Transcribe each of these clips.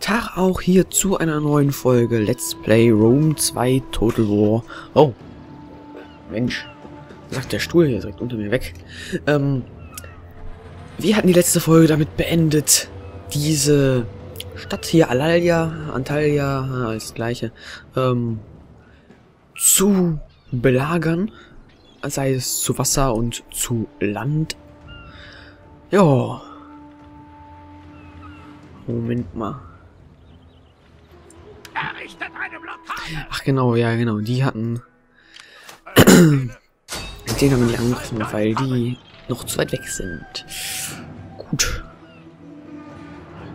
Tag auch hier zu einer neuen Folge Let's Play Rome 2 Total War. Oh, Mensch, sagt der Stuhl hier direkt unter mir weg. Wir hatten die letzte Folge damit beendet, diese Stadt hier, Alalia, Antalya, alles das gleiche, zu belagern, sei es zu Wasser und zu Land. Jo. Moment mal. Ach genau, ja genau, die hatten... Mit denen haben wir die angegriffen, weil die noch zu weit weg sind. Gut.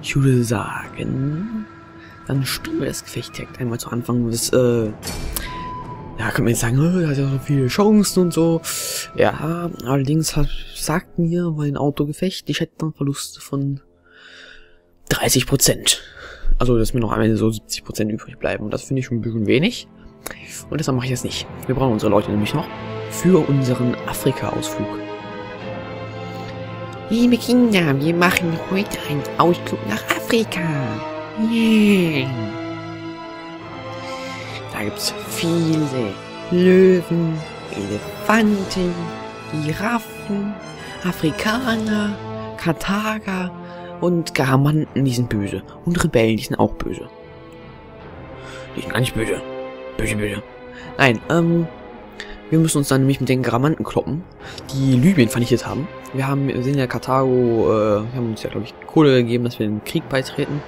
Ich würde sagen... Dann spielen wir das Gefecht direkt einmal zu Anfang des... Ja, kann man jetzt sagen, er hat ja so viele Chancen und so. Ja, allerdings sagt mir bei dem Autogefecht, ich hätte dann Verluste von 30%. Also, dass mir noch einmal so 70% übrig bleiben. Und das finde ich schon ein bisschen wenig. Und deshalb mache ich das nicht. Wir brauchen unsere Leute nämlich noch für unseren Afrika-Ausflug. Liebe Kinder, wir machen heute einen Ausflug nach Afrika. Yeah. Da gibt es viele Löwen, Elefanten, Giraffen, Afrikaner, Karthager und Garamanten, die sind böse. Und Rebellen, die sind auch böse. Die sind gar nicht böse. Böse, böse. Nein, wir müssen uns dann nämlich mit den Garamanten kloppen, die Libyen vernichtet haben. Wir sind ja Karthago, wir haben uns ja, glaube ich, Kohle gegeben, dass wir den Krieg beitreten.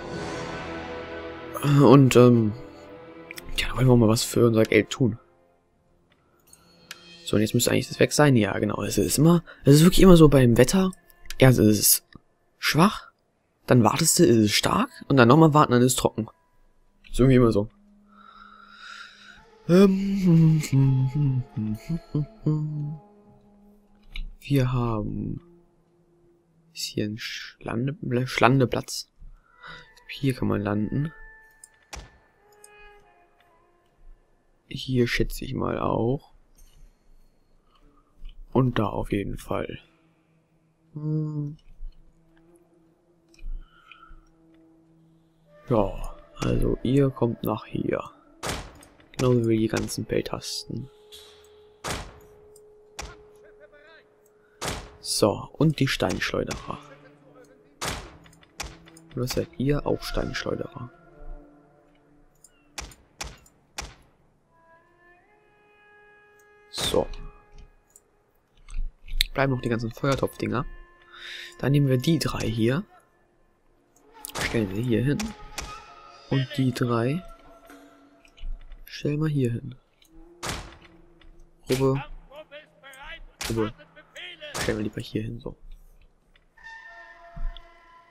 Und, ja, da wollen wir mal was für unser Geld tun. So, und jetzt müsste eigentlich das weg sein. Ja, genau. Es ist wirklich immer so beim Wetter. Erst ist es schwach, dann wartest du, ist es stark, und dann nochmal warten, dann ist es trocken. Ist irgendwie immer so. Wir haben... Ist hier ein Schlandeplatz. Hier kann man landen. Hier schätze ich mal auch. Und da auf jeden Fall. Ja, also ihr kommt nach hier. Genauso wie die ganzen Peltasten. So, und die Steinschleuderer. Was seid ihr? Auch Steinschleuderer. So. Bleiben noch die ganzen Feuertopfdinger. Dann nehmen wir die drei hier. Stellen wir hier hin. Und die drei. Stellen wir hier hin. Ruhe. Ruhe. Stellen wir lieber hier hin, so.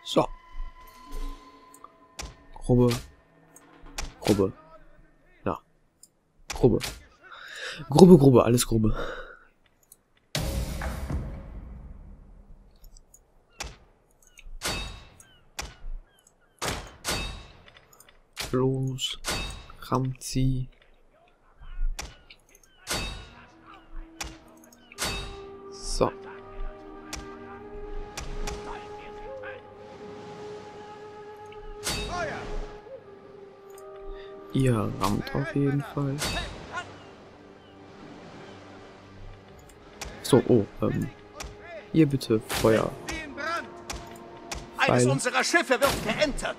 So. Gruppe. Gruppe. Na. Gruppe. Gruppe, Gruppe, alles Gruppe. Los, rammt sie. So. Ihr rammt auf jeden Fall. So, oh, hier bitte Feuer. Eines unserer Schiffe wird geentert.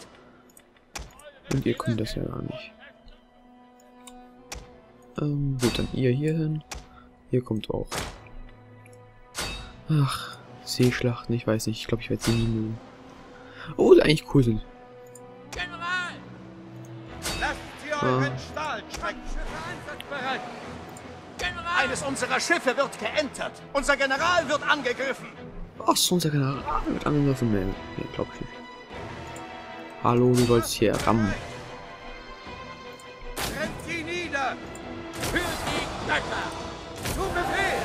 Und ihr könnt das ja gar nicht. Gut, dann ihr hier hin. Ihr kommt auch. Ach, Seeschlachten, ich weiß nicht. Ich glaube, ich werde sie nie mögen. Oh, die eigentlich cool sind. General! Lasst sie euren Stahl strecken. Eines unserer Schiffe wird geentert. Unser General wird angegriffen. Ach so, unser General wird angegriffen. Nee, glaub ich nicht. Hallo, du sollst hier rammen. Brennt sie nieder. Für die Knacker. Zu Befehl.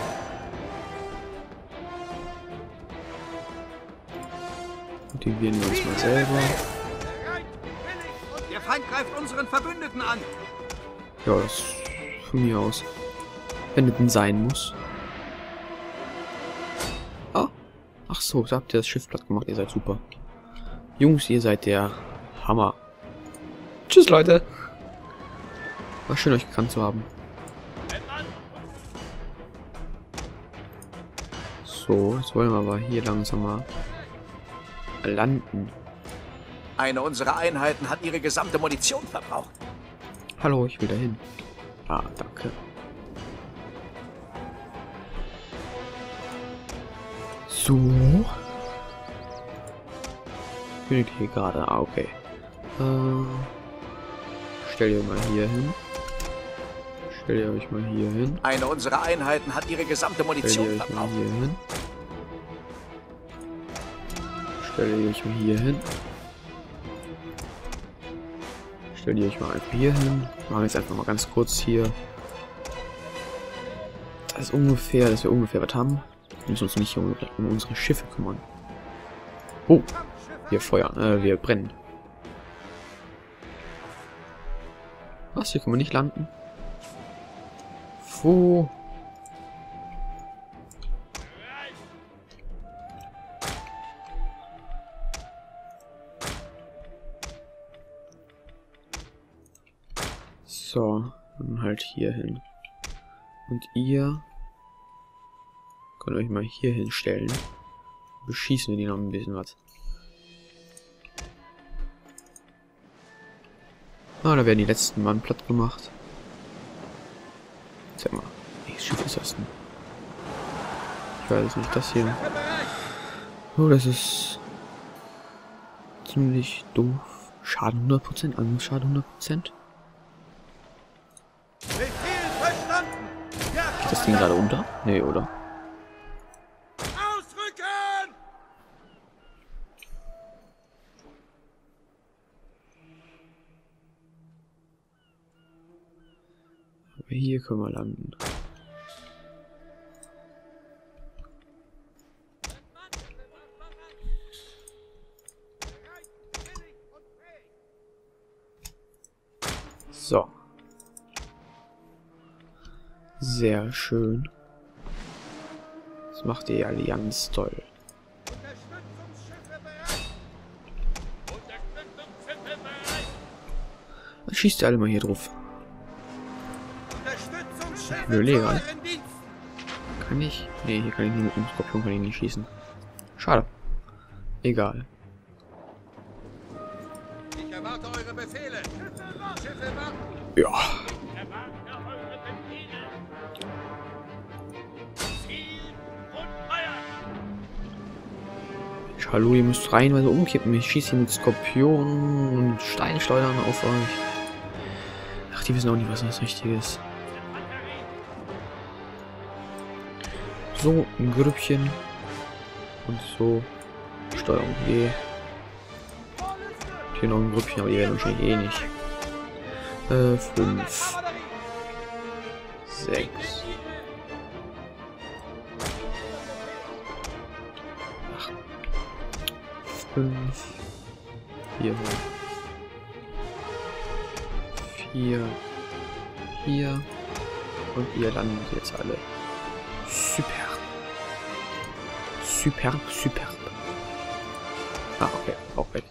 Motivieren wir uns mal selber. Der Feind greift unseren Verbündeten an. Ja, das ist von mir aus. Wenn es denn sein muss. Ah, Ach so, da habt ihr das Schiff platt gemacht. Ihr seid super. Jungs, ihr seid der Hammer. Tschüss, Leute. War schön, euch gekannt zu haben. So, jetzt wollen wir aber hier langsam mal landen. Eine unserer Einheiten hat ihre gesamte Munition verbraucht. Hallo, ich will dahin. Ah, danke. So. Bin ich hier gerade? Ah, okay. Stell dir mal hier hin. Stell ihr euch mal hier hin. Eine unserer Einheiten hat ihre gesamte Munition verbraucht. Stell ihr euch mal hier hin. Stell ihr euch mal hier hin. Stell ihr euch mal hier hin. Machen wir jetzt einfach mal ganz kurz hier. Das ist ungefähr, dass wir ungefähr was haben. Wir müssen uns nicht um unsere Schiffe kümmern. Oh, wir feuern, wir brennen. Was, hier können wir nicht landen? Wo? So, dann halt hier hin. Und ihr könnt euch mal hier hinstellen. Beschießen wir die noch ein bisschen was. Ah, da werden die letzten Mann platt gemacht. Sag mal, welches Schiff ist das denn? Ich weiß es nicht, das hier. Oh, das ist ziemlich doof. Schaden 100%, Angriffsschaden 100%. Geht das Ding gerade unter? Nee, oder? Hier können wir landen. So. Sehr schön. Das macht die Allianz toll. Dann schießt ihr alle mal hier drauf. Legal. Kann ich? Ne, hier kann ich nicht mit dem Skorpion kann ich nicht schießen. Schade. Egal. Ich erwarte eure Befehle. Ja. Hallo, ihr müsst reihenweise umkippen. Ich schieße hier mit Skorpion und Steinschleudern auf euch. Ach, die wissen auch nicht, was das Richtige ist. So, ein Grüppchen und so, Steuerung G. Hier noch ein Grüppchen, aber die werden wahrscheinlich eh nicht. 5, 6, 8, 5, 4, 4, 4 und ihr landet jetzt alle. Super. Superb, superb. Ah, okay, auch weg.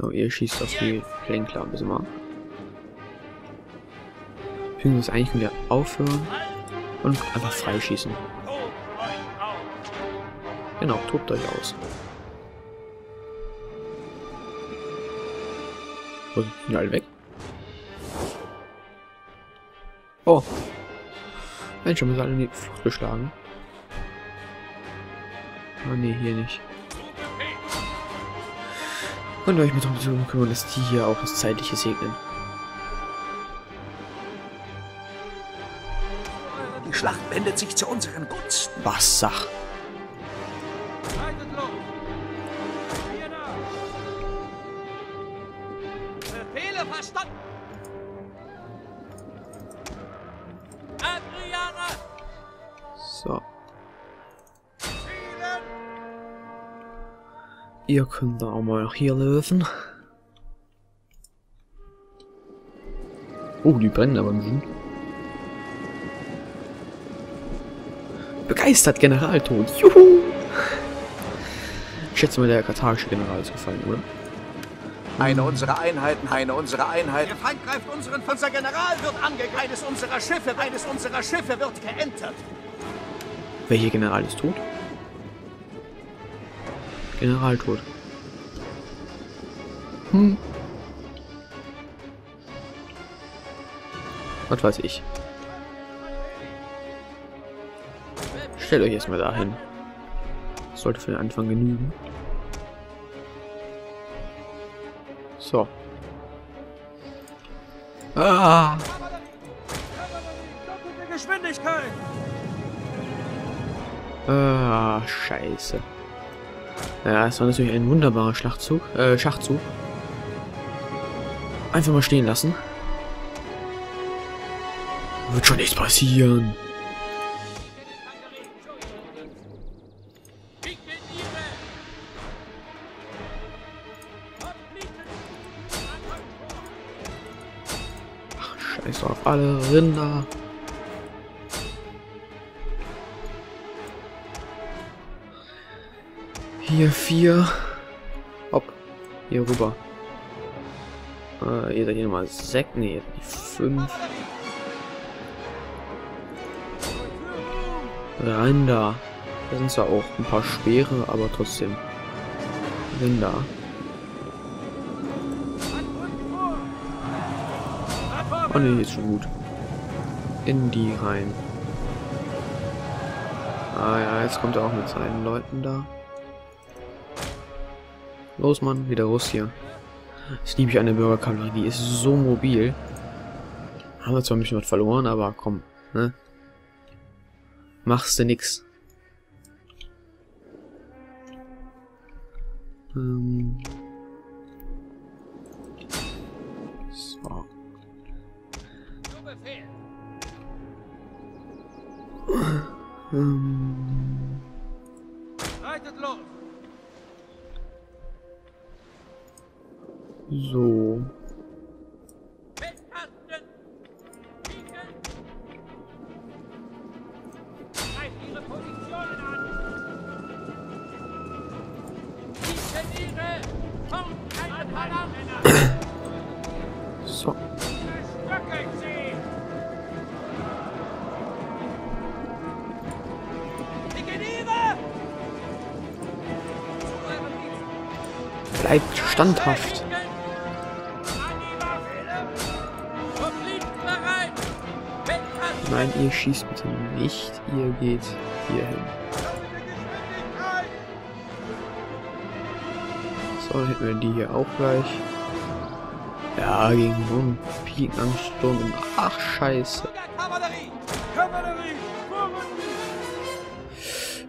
Oh, ihr schießt auf die Lenkler, bis mal. Übrigens, eigentlich können wir aufhören und einfach freischießen. Genau, tobt euch aus. So, sind die alle weg? Oh. Mensch, wir sind alle in die Flucht geschlagen. Oh ne, hier nicht. Und euch mit darum kümmern, dass die hier auch das Zeitliche segnen. Die Schlacht wendet sich zu unseren Gunsten. Was sag? Befehle verstanden. Adriana. So. Ihr könnt dann auch mal hier lösen. Oh, die brennen aber im Sinn. begeistert General tot. Juhu! Ich schätze mal, der karthagische General ist gefallen, oder? Eine unserer Einheiten. Der Feind greift unseren... Unser General wird angegriffen. Eines unserer Schiffe wird geentert. Welcher General ist tot? General tot. Hm. Was weiß ich. Stellt euch erstmal dahin. Das sollte für den Anfang genügen. So. Ah! Geschwindigkeit! Ah, scheiße. Ja, es war natürlich ein wunderbarer Schachzug. Einfach mal stehen lassen. Wird schon nichts passieren. Ach, scheiß auf alle Rinder. Hier 4. Hopp. Hier rüber. Ihr seid hier nochmal 6. Nee, 5. Rein da. Da sind zwar auch ein paar schwere, aber trotzdem. Rein da. Oh ne, hier ist schon gut. In die rein. Ah ja, jetzt kommt er auch mit seinen Leuten da. Los, Mann, wieder raus hier. Das liebe ich an der Bürgerkammer, die ist so mobil. Haben wir zwar ein bisschen was verloren, aber komm, ne? Machst du nix. So. Reitet los! So. So. Bleibt standhaft. Nein, ihr schießt bitte nicht, ihr geht hier hin. So, dann hätten wir die hier auch gleich. Ja, gegen so einen Pikenansturm. Ach, scheiße.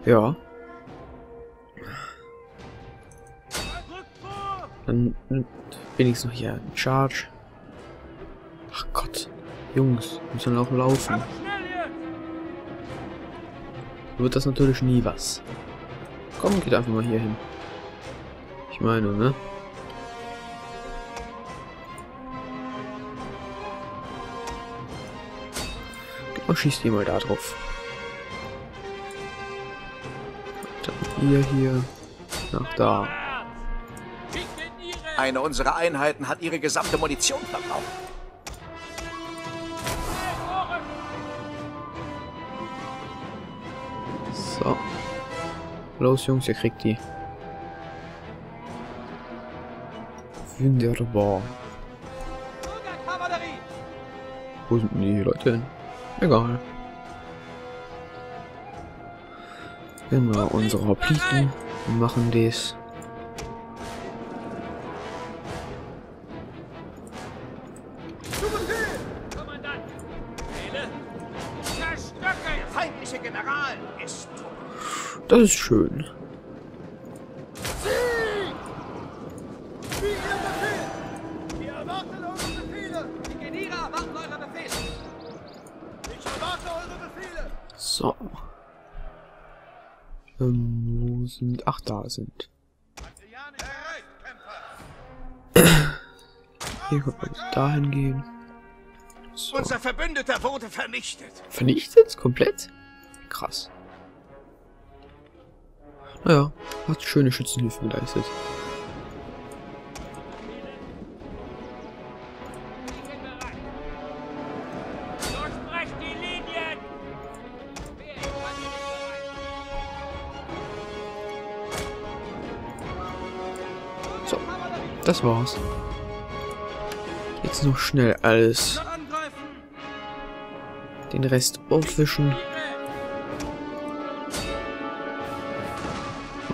Ja. Dann wenigstens noch hier ein Charge. Ach Gott. Jungs, müssen auch laufen. Wird das natürlich nie was. Komm, geht einfach mal hier hin. Ich meine, ne? Und schießt die mal da drauf. Dann ihr hier nach da. Eine unserer Einheiten hat ihre gesamte Munition verbraucht. So. Los, Jungs, ihr kriegt die. Wunderbar. Wo sind die Leute hin? Egal. Immer unsere Hopliten machen das. Das ist schön. So. Wo sind... Ach, da sind. Hier können wir uns dahin gehen. So. Unser Verbündeter wurde vernichtet. Vernichtet? Komplett? Krass. Naja, hat schöne Schützenhilfe geleistet. So, das war's. Jetzt noch schnell alles. Den Rest aufwischen.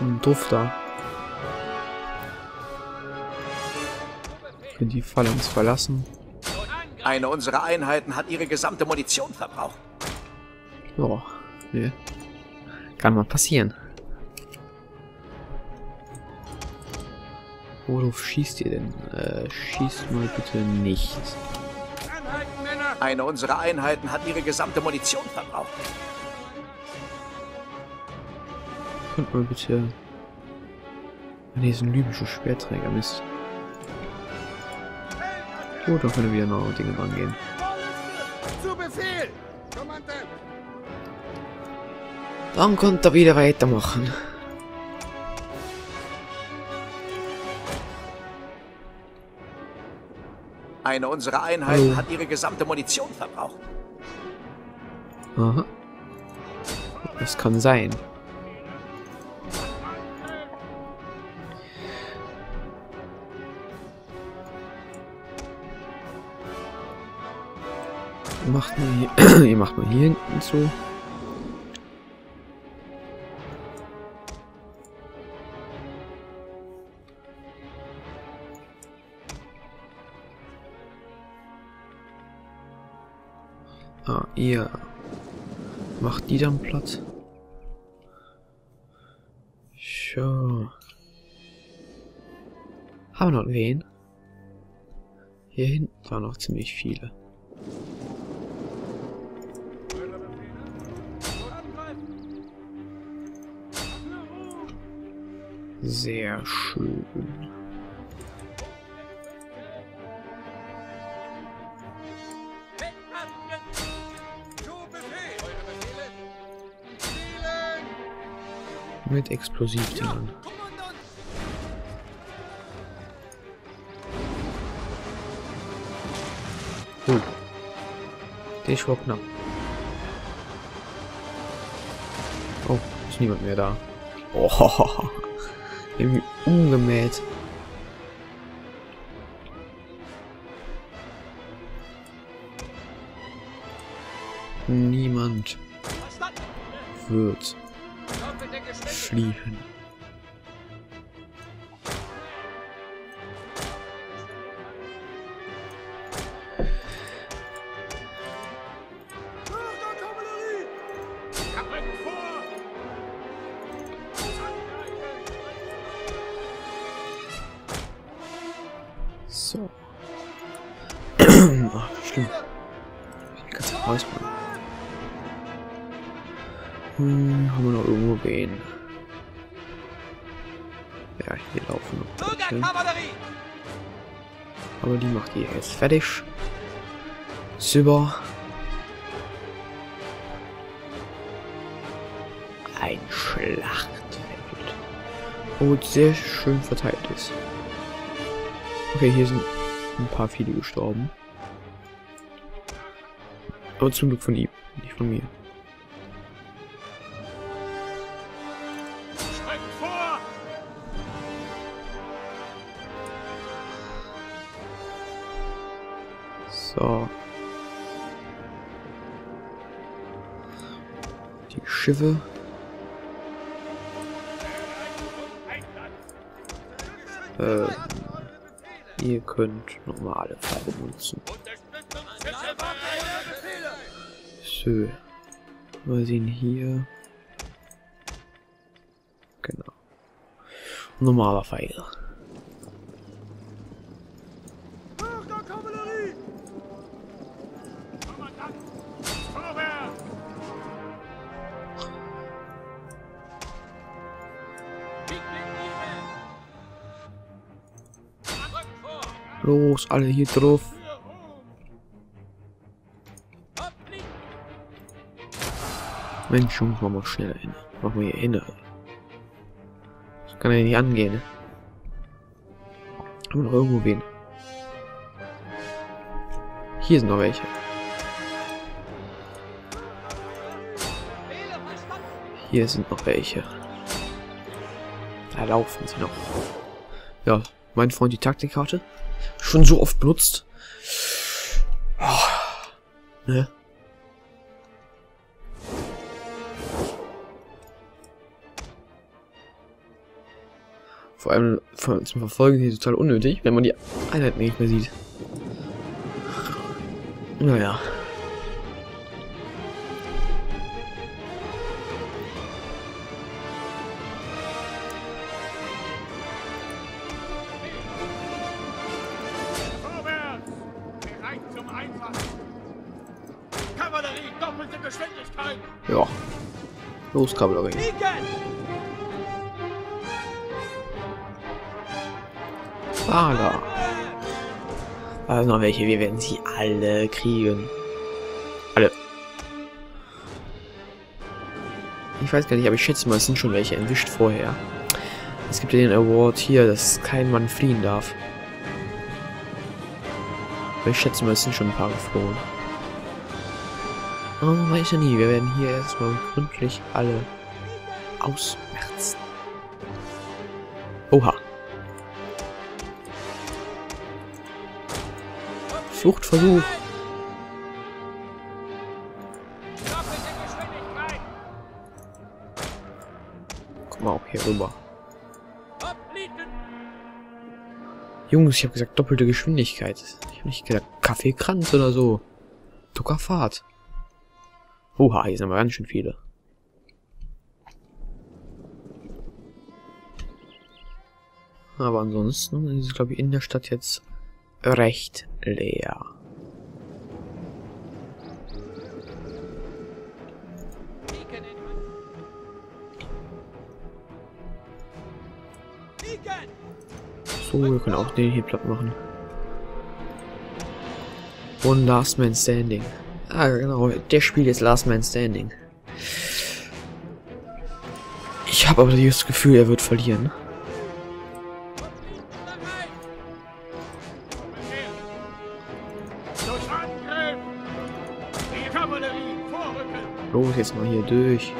Und Duft da. Können die Falle uns verlassen. Eine unserer Einheiten hat ihre gesamte Munition verbraucht. Ja, ne. Kann mal passieren. Worauf schießt ihr denn? Schießt mal bitte nicht. Eine unserer Einheiten hat ihre gesamte Munition verbraucht. Könnt mal bitte... Ne, ist ein libyscher Schwerträger, Mist. So, da können wir wieder noch Dinge rangehen. Dann könnt ihr wieder weitermachen. Eine unserer Einheiten hat ihre gesamte Munition verbraucht. Aha. Das kann sein. Macht mal hier, ihr macht mal hier hinten zu. Ah, ihr macht die dann platt. Sure. Haben wir noch wen? Hier hinten waren noch ziemlich viele. Sehr schön. Mit Explosivdingern. Gut. Der ist knapp. Oh, ist niemand mehr da. Oh. Irgendwie umgemäht. Niemand wird fliehen. So. Ach, stimmt. Ich bin ganz räuspern. Haben wir noch irgendwo gehen? Ja, hier laufen noch welche. Aber die macht ihr jetzt fertig. Super. Ein Schlachtfeld. Und sehr schön verteilt ist. Okay, hier sind ein paar viele gestorben. Aber zum Glück von ihm, nicht von mir. So. Die Schiffe. Ihr könnt normale Pfeile nutzen. So. Mal sehen hier. Genau. Normaler Pfeil. Los, alle hier drauf. Mensch, Jungs, mach mal schneller hin. Mach mal hier hin. Kann er nicht angehen. Kann man irgendwo gehen. Hier sind noch welche. Hier sind noch welche. Da laufen sie noch. Ja, mein Freund, die Taktikkarte. Schon so oft benutzt. Oh, ne? Vor allem zum Verfolgen hier total unnötig, wenn man die Einheiten nicht mehr sieht. Naja. Ja. Los, Kavallerie. Ah, da. Also noch welche, wir werden sie alle kriegen. Alle. Ich weiß gar nicht, aber ich schätze mal, es sind schon welche entwischt vorher. Es gibt ja den Award hier, dass kein Mann fliehen darf. Aber ich schätze mal, es sind schon ein paar geflohen. Oh, weiß ja nie, wir werden hier erstmal gründlich alle ausmerzen. Oha. Fluchtversuch. Guck mal auch hier rüber. Jungs, ich habe gesagt doppelte Geschwindigkeit. Ich habe nicht gesagt Kaffeekranz oder so. Tuckerfahrt. Oha, hier sind aber ganz schön viele. Aber ansonsten ist es, glaube ich, in der Stadt jetzt recht leer. So, wir können auch den hier platt machen. Und Last Man Standing. Ah, genau, der spielt jetzt Last Man Standing. Ich habe aber das Gefühl, er wird verlieren. Los, jetzt mal hier durch.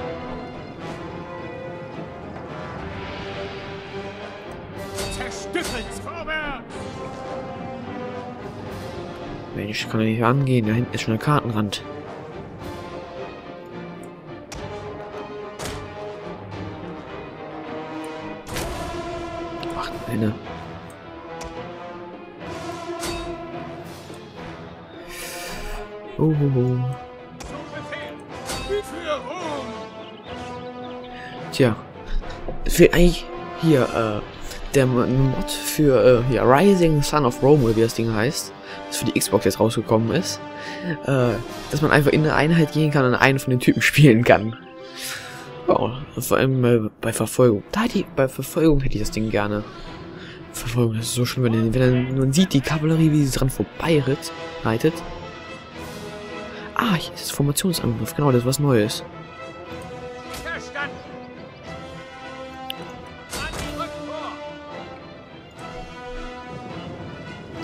Mensch, kann er nicht angehen. Da hinten ist schon der Kartenrand. Ach, eine. Oh, oh, oh. Tja, es fehlt eigentlich hier der Mod für hier, Rising Son of Rome, oder wie das Ding heißt, das für die Xbox jetzt rausgekommen ist, dass man einfach in eine Einheit gehen kann und einen von den Typen spielen kann. Oh, vor allem bei Verfolgung. Bei Verfolgung hätte ich das Ding gerne. Verfolgung, das ist so schön, wenn man sieht, die Kavallerie, wie sie dran vorbeireitet. Ah, hier ist das Formationsangriff, genau, das ist was Neues.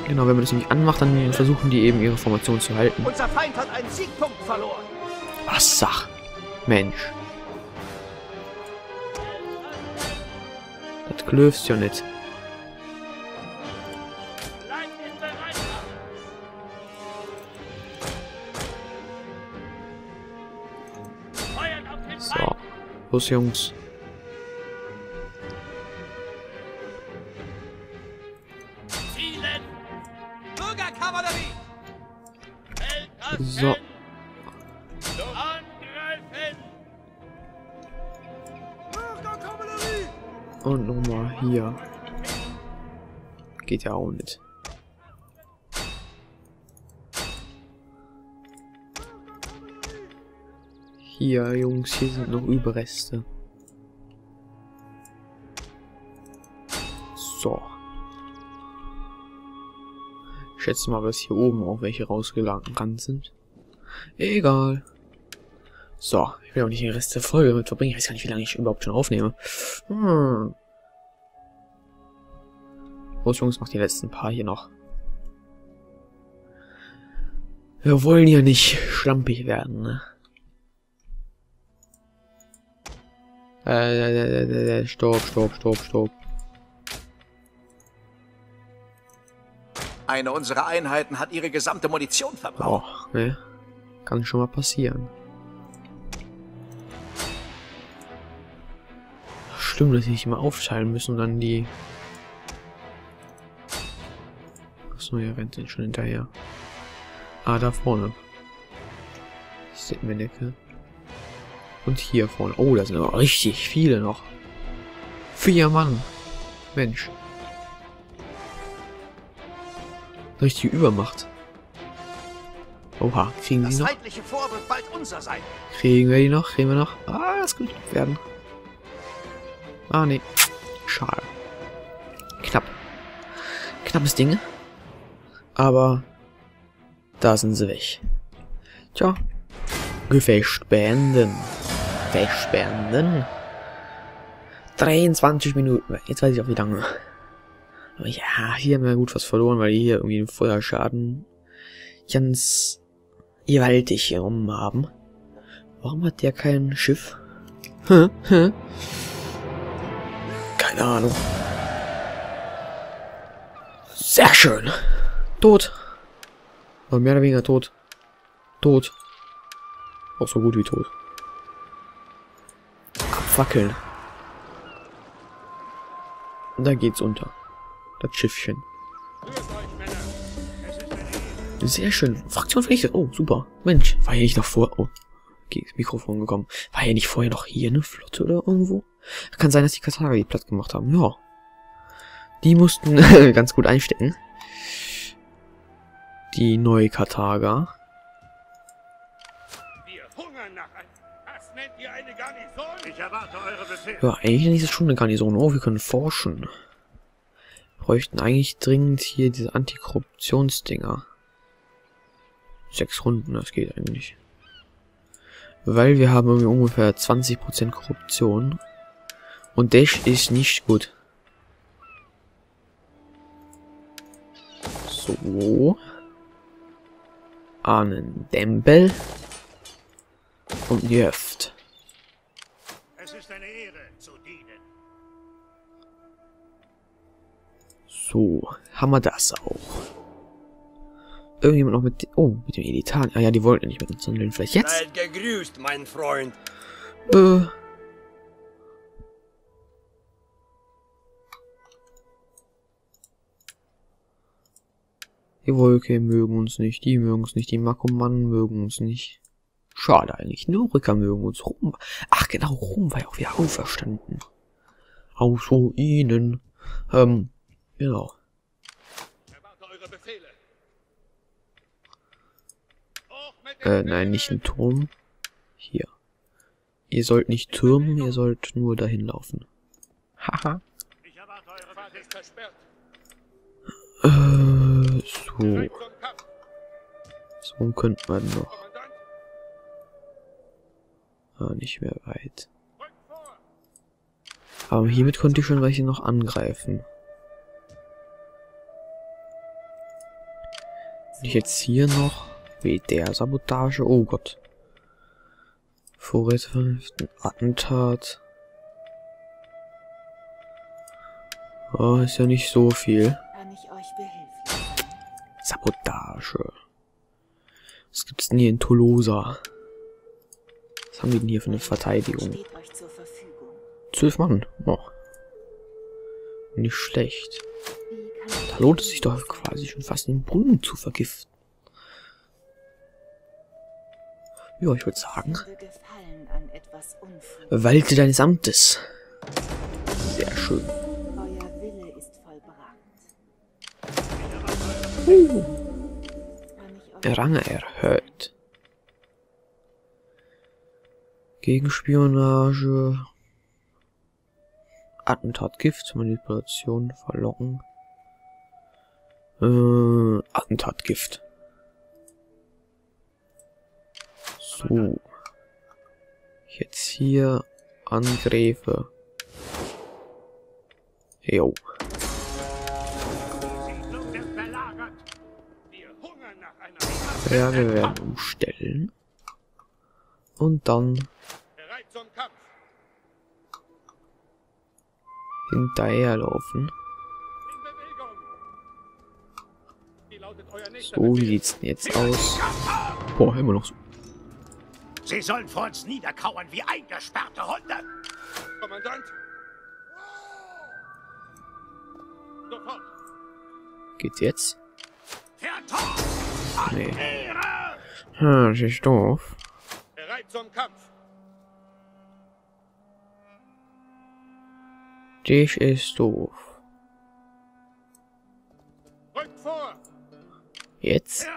Genau, wenn man das nämlich anmacht, dann versuchen die eben ihre Formation zu halten. Unser Feind hat einen Siegpunkt verloren. Was sag? Mensch. Das klöfst ja nicht. So. Los, Jungs. So. Und nochmal hier. Geht ja auch nicht. Hier, Jungs, hier sind noch Überreste. So. Ich schätze mal, dass hier oben auch welche rausgelangt sind. Egal. So, ich will auch nicht den Rest der Folge mit verbringen. Ich weiß gar nicht, wie lange ich überhaupt schon aufnehme. Los, Jungs, macht die letzten paar hier noch. Wir wollen ja nicht schlampig werden, ne? Stopp. Eine unserer Einheiten hat ihre gesamte Munition verbraucht. Oh, ne? Kann schon mal passieren. Stimmt, dass sie sich immer aufteilen müssen und dann die... Achso, ja, rennt den schon hinterher. Ah, da vorne. Das sieht mir Necke. Und hier vorne. Oh, da sind aber richtig viele noch. 4 Mann. Mensch. Richtig Übermacht. Oha, kriegen die noch? Kriegen wir die noch? Ah, das könnte knapp werden. Ah, nee. Schade. Knapp. Knappes Ding. Aber da sind sie weg. Tja. Gefecht beenden. 23 Minuten. Jetzt weiß ich auch, wie lange. Aber ja, hier haben wir gut was verloren, weil die hier irgendwie den Feuerschaden ganz gewaltig hier rum haben. Warum hat der kein Schiff? Keine Ahnung. Sehr schön. Tot. Aber mehr oder weniger tot. Tot. Auch so gut wie tot. Abfackeln. Da geht's unter. Das Schiffchen. Sehr schön. Fraktion vernichtet. Oh, super. Mensch, war hier nicht noch vor... Oh, gegen das Mikrofon gekommen. War hier nicht vorher noch hier eine Flotte oder irgendwo? Kann sein, dass die Karthager die platt gemacht haben. Ja. Die mussten ganz gut einstecken. Die neue Karthager. Ja, eigentlich ist es schon eine Garnison. Oh, wir können forschen. Wir bräuchten eigentlich dringend hier diese Antikorruptionsdinger. 6 Runden, das geht eigentlich. Weil wir haben irgendwie ungefähr 20% Korruption. Und das ist nicht gut. So. Einen Dämpel. Und ein Jöft. Es ist eine Ehre zu dienen. So, haben wir das auch. Irgendjemand noch mit... Oh, mit dem Editan. Ah ja, die wollten nicht mit uns handeln. Vielleicht jetzt? Seid gegrüßt, mein Freund. Die Wolke mögen uns nicht, die mögen uns nicht, die Makomannen mögen uns nicht. Schade eigentlich, nur Rücker mögen uns. Rom. Ach genau, Rom war ja auch wieder auferstanden. Aus Ruinen. Genau. Nein, nicht ein Turm. Hier. Ihr sollt nicht türmen, ihr sollt nur dahin laufen. Haha. So. So könnte man noch. Ah, nicht mehr weit. Aber hiermit konnte ich schon welche noch angreifen. Wenn ich jetzt hier noch... Weht der Sabotage, oh Gott. Vorräte verhaften, Attentat. Oh, ist ja nicht so viel. Kann ich euch behilfen? Sabotage. Was gibt's denn hier in Toulouse? Was haben wir denn hier für eine Verteidigung? 12 Mann. Oh. Nicht schlecht. Da lohnt es sich doch quasi schon fast den Brunnen zu vergiften. Ja, ich würde sagen. Walte deines Amtes. Sehr schön. Euer Wille ist vollbracht. Rang erhöht. Gegenspionage. Attentat, Gift, Manipulation, Verlocken. Attentat, Gift. So. Jetzt hier Angriffe. Jo. Ja, wir werden umstellen. Und dann hinterherlaufen. So, wie sieht's denn jetzt aus? Boah, immer noch so. Sie sollen vor uns niederkauern wie eingesperrte Hunde! Kommandant! Sofort! Geht's jetzt? Nee. Hm, das ist doof. Bereit zum Kampf! Das ist doof. Rückt vor! Jetzt?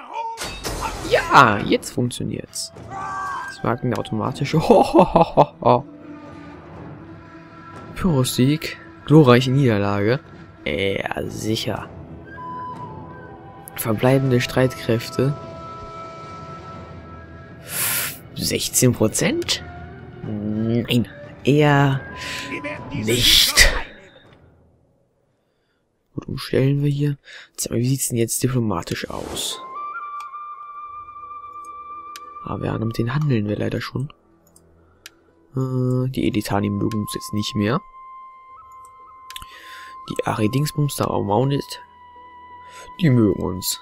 Ja, jetzt funktioniert's. Das war eine automatische. Pyrrhussieg. Glorreiche Niederlage. Ja, sicher. Verbleibende Streitkräfte. 16%? Nein, eher nicht. Gut, umstellen wir hier. Wie sieht's denn jetzt diplomatisch aus? Aber ja, mit denen handeln wir leider schon. Die Editan mögen uns jetzt nicht mehr. Die Aridingsbums da auch Mounted. Die mögen uns.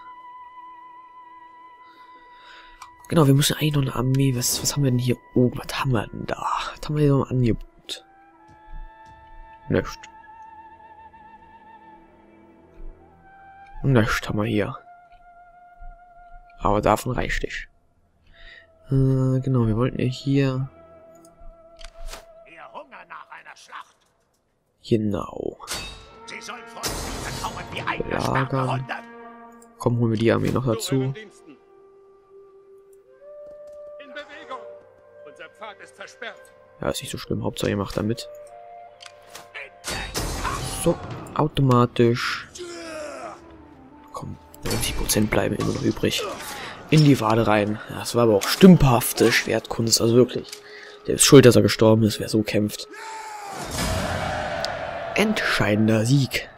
Genau, wir müssen eigentlich noch eine Armee. Was haben wir denn hier oben? Was haben wir denn da? Was haben wir hier noch im Angebot? Nichts. Nichts haben wir hier. Aber davon reicht nicht. Genau, wir wollten ja hier. Genau. Lager. Komm, holen wir die Armee noch dazu. Ja, ist nicht so schlimm. Hauptsache, ihr macht damit. So, automatisch. Komm, 90% bleiben immer noch übrig. In die Wade rein. Das war aber auch stümperhafte Schwertkunst. Also wirklich. Der ist schuld, dass er gestorben ist, wer so kämpft. Entscheidender Sieg.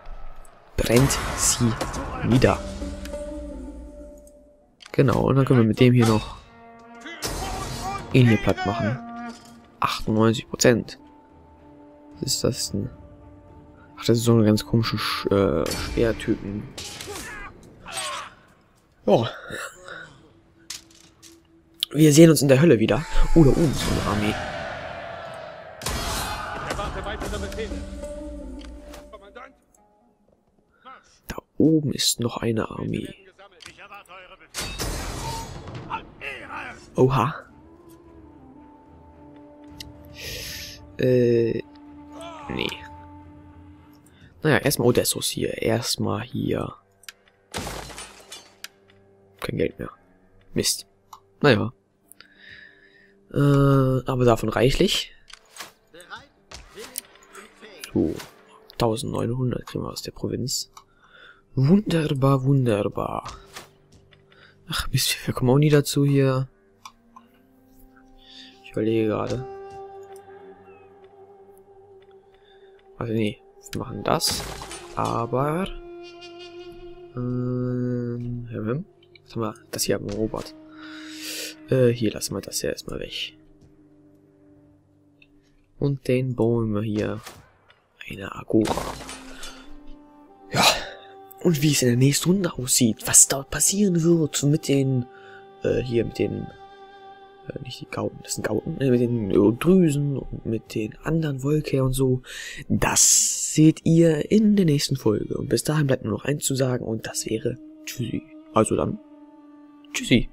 Brennt sie nieder. Genau, und dann können wir mit dem hier noch ihn hier platt machen. 98%. Was ist das denn? Ach, das ist so eine ganz komische Schwertypen. Oh. Wir sehen uns in der Hölle wieder. Oh, da oben ist unsere Armee. Da oben ist noch eine Armee. Oha. Nee. Naja, erstmal Odessos hier. Erstmal hier. Kein Geld mehr. Mist. Naja. Aber davon reichlich. So. 1900 kriegen wir aus der Provinz. Wunderbar, wunderbar. Ach, Mist, wir kommen auch nie dazu hier. Ich überlege gerade. Also nee, wir machen das. Aber... was haben wir? Das hier haben wir erobert. Hier lassen wir das ja erstmal weg. Und den bauen wir hier. Eine Agora. Ja. Und wie es in der nächsten Runde aussieht. Was dort passieren wird mit den... nicht die Gauten, das sind Gauten. Mit den Drüsen und mit den anderen Wolke und so. Das seht ihr in der nächsten Folge. Und bis dahin bleibt nur noch eins zu sagen. Und das wäre Tschüssi. Also dann. Tschüssi.